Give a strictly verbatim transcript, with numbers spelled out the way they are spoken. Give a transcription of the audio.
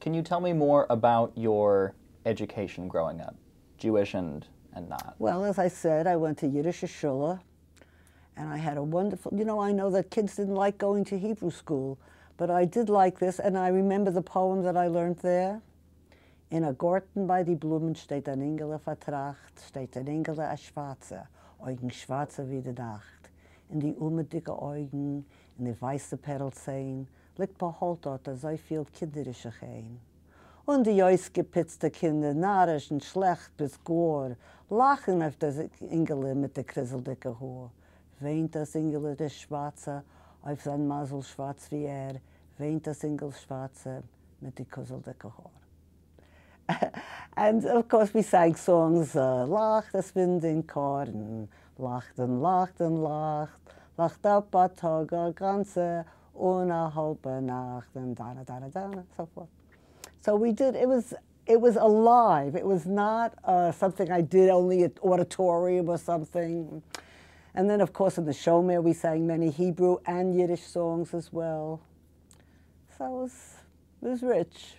Can you tell me more about your education growing up, Jewish and, and not? Well, as I said, I went to Yiddish Shula, and I had a wonderful, you know, I know that kids didn't like going to Hebrew school, but I did like this, and I remember the poem that I learned there. In a Garten bei die Blumen steht ein Engel vertracht, steht ein Engel a schwarzer, Augen schwarzer wie die Nacht. In die Ume dicke Augen, in die weiße Perlzähne, liegt beholt dort so viel kinderische Gein. Und die ausgepitzte Kinder, narrisch und schlecht bis Gohr, lachen auf das Engel mit der kriseldicke Haar. Weint das Engel der Schwarze, auf sein Masel schwarz wie er, weint das Engel Schwarze mit der kriseldicke Haar. And of course we sang songs, uh, Lacht das Wind in Korn, Lachten, Lachten, Lacht, Lacht ab a Tag a ganze, und a halbe Nacht, and da-da, da-da, da-da, so forth. So we did, it was, it was alive. It was not uh, something I did only at auditorium or something. And then of course in the Shomer we sang many Hebrew and Yiddish songs as well. So it was, it was rich.